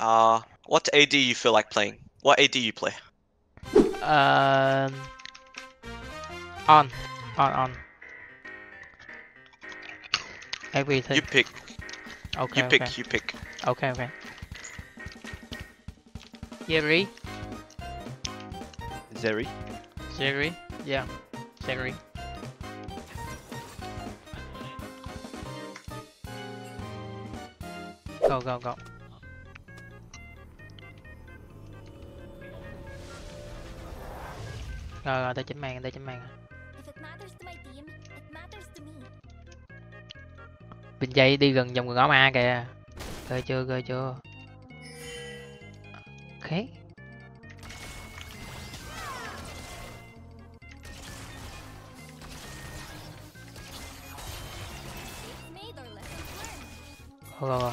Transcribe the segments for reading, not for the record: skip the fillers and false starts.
What AD you feel like playing? What AD you play? On. Everything. You pick. Okay. You pick. Okay. Zeri. Yeah. Zeri. Go. Rồi, tới trên màn. Bình dây đi gần vòng ngõ ma kìa. Cười chưa. Ok. Go.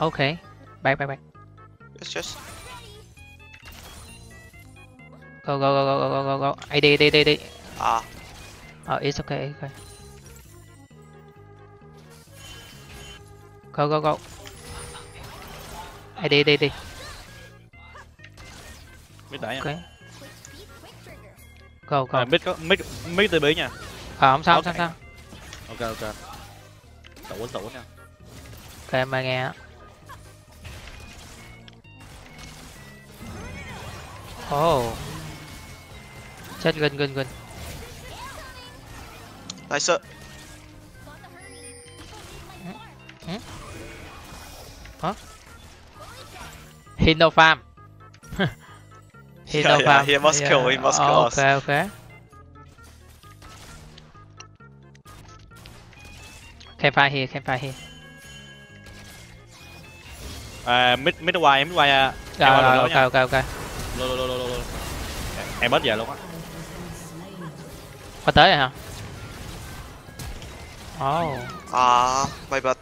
Okay, back. It's just go. AD. Oh, it's okay. Go. AD. Mid đẩy nha. Go. Mid tới bể nha. Không sao. Ok. Tẩu nha. Ok, mà nghe á. Oh. Chết gần. Nice. Hả? Hino farm. Hino farm. He must kill us. Okay. Can fight here. Mid wire. Okay. Lô. Em bớt về luôn á. Qua tới rồi hả? Mày bật.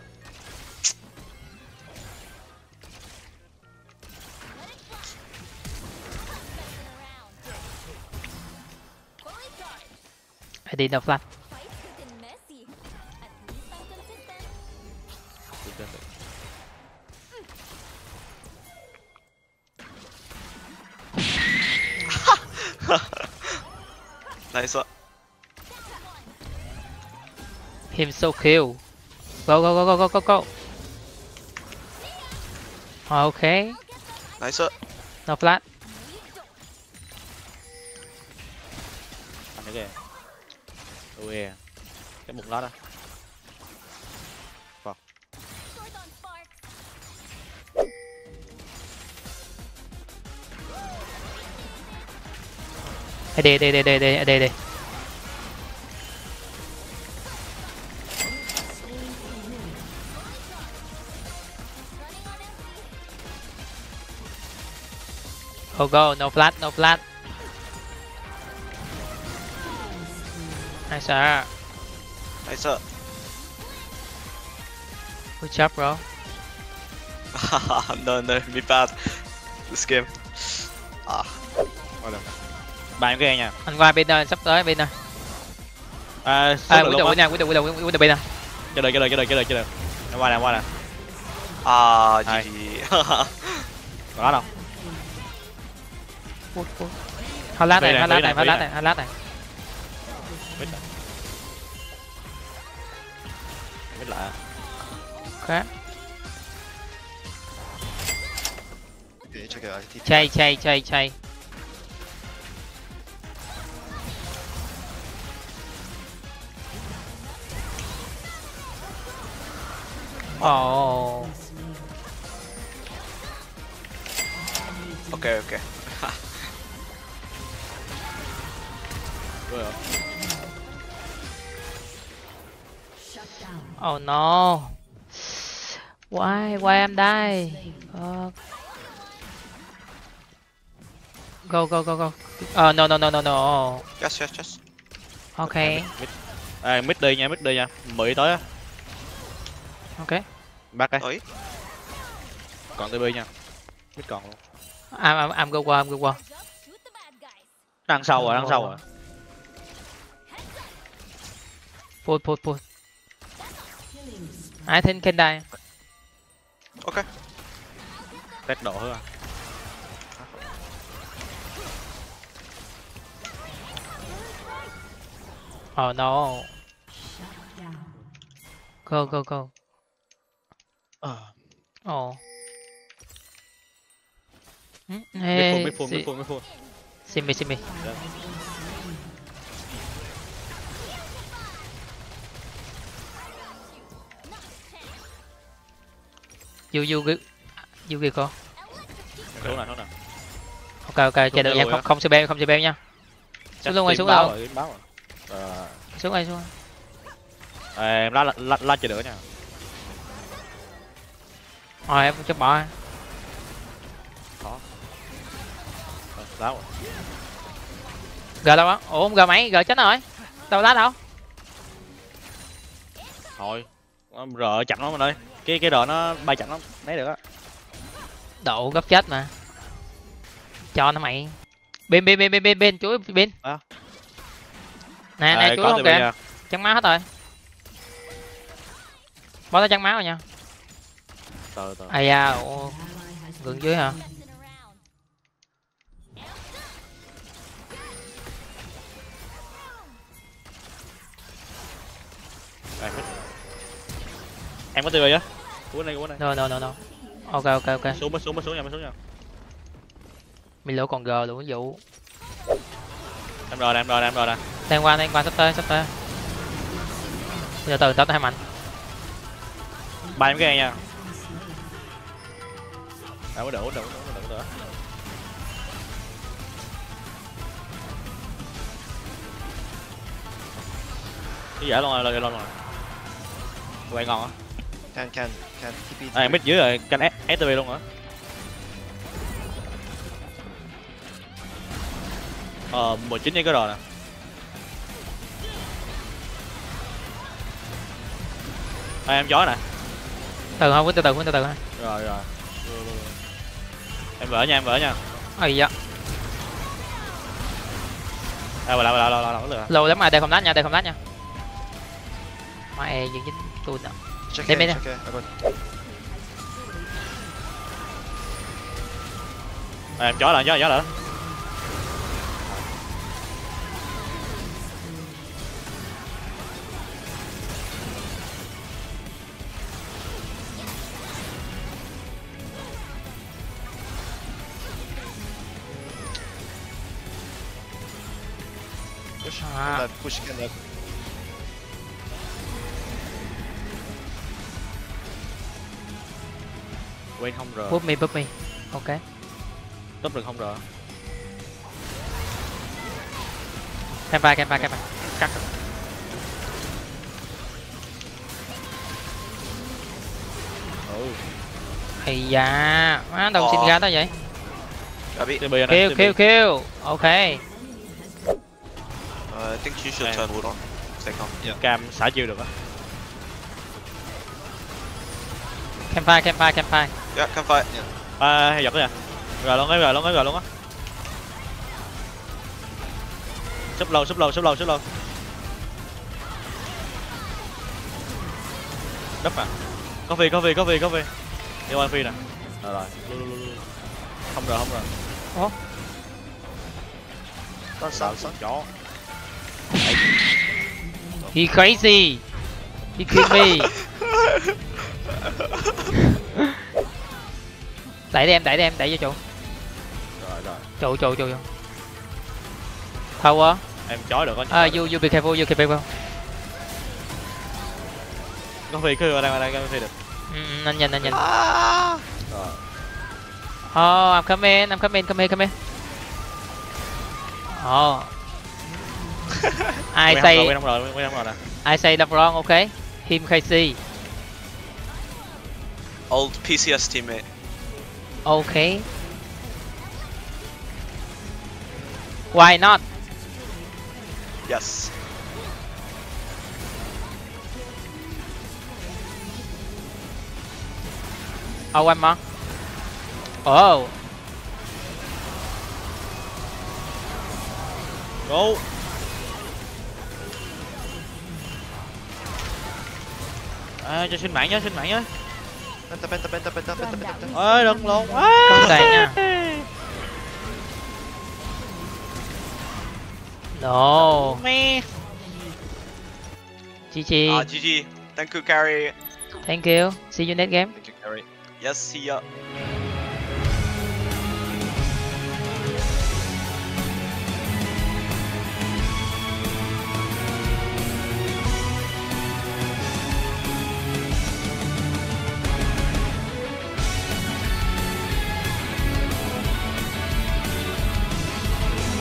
Hãy đi đọc lạnh. Nice one. Him so cool. Go. Okay. Nice one. No flat. Anh kìa. Ui. Cái mục lót á. Đây. Go, no flat. Nice sir. Good job, bro. No, me bad. This game. Bạn kia nha. Anh qua bên đây, sắp tới bên đây. Quyết được bên đây. Chờ đợi. Qua nè. GG. Còn lát đâu? Lát này. Biết lại. Khá. Chạy. Oh. Okay. Well. Oh no. Why I'm dying? Go. No. Just. Okay. Mid đi nha. Mỹ tới á. Ok. Bắt đấy. Còn TB nha. Biết còn luôn. Am go qua. Đằng sau rồi. Pull. I think can die. Ok. Test đổ thôi à. Oh no. Go. Oh. Hey. Mid pull. See me. Yeah. You kìa con. Đúng rồi. Ok, chờ đợi nha, không CB nha. Xuống rồi. Em la chờ đợi nha. Rồi em chấp bỏ. Đó. Láo rồi. Gờ đâu á? Ủa không gờ máy, gờ chết rồi. Đâu lá đâu? Thôi, rờ chậm lắm anh ơi. Cái đợt nó bay chậm lắm, lấy được á. Đậu gấp chết mà. Cho nó mày. Bên chuối bên. À. Nè chuối không kìa. Chăn máu hết rồi. Bỏ nó chăn máu rồi nha. Từ. Ai da, gần dưới hả? Đây, em có tiêu rồi chứ? Cuốn này. No. Ok. Xuống nha. Mình lỗ còn gờ luôn ví dụ. Em rồi nè. Đang qua sắp tới. Giờ từ tới hai mạnh. Ba em cái nha. Đâu có đủ nữa. Cái giả luôn rồi. Quay ngon hả? Can TP. À mid dưới rồi, can STV luôn hả? Một 19 cái rồi nè. À, em gió nè. Từ không, quýnh từ ha. Rồi. Em vỡ nha. Ây da. Lâu. Lâu lắm rồi, đây không lát nha. Mày những dính tôi nè. Check in, okay. Em chó lại. Push again up. Quên không rờ. Búp mi. Ok. Tốp được không rờ. Campa. Cắt. Ây da, má đâu xin ra đó vậy. Kill. Ok. I think you should turn wood on. Second. Yeah. Cam xả chiêu được á. Campfire. Yeah, campfire. À, hay giật đó nha. Rồi luôn á. Súp lâu. Đắp à. Có phi. Đi qua phi nè. Rồi. Không rồi. Ủa? Con sao chó. He crazy. He killed me. Đẩy đi em, đẩy vô trụ. Rồi. Trụ. Thâu quá. Em chói được á. You be careful. Con phi cứ đang phi được. Anh nhìn. Rồi. I'm coming. Oh. I say that's wrong, okay? Him crazy. Old PCS teammate. Okay. Why not? Yes. Oh, one more. Oh. Go. À, cho xin mạng nhá, xin mạng nhá. Penta. Ơi đừng luôn. Cẩn thận nha. No. Me. GG. Ah, GG. Thank you, Carry. Thank you. See you next game. Thank you, Carry. Yes, see ya.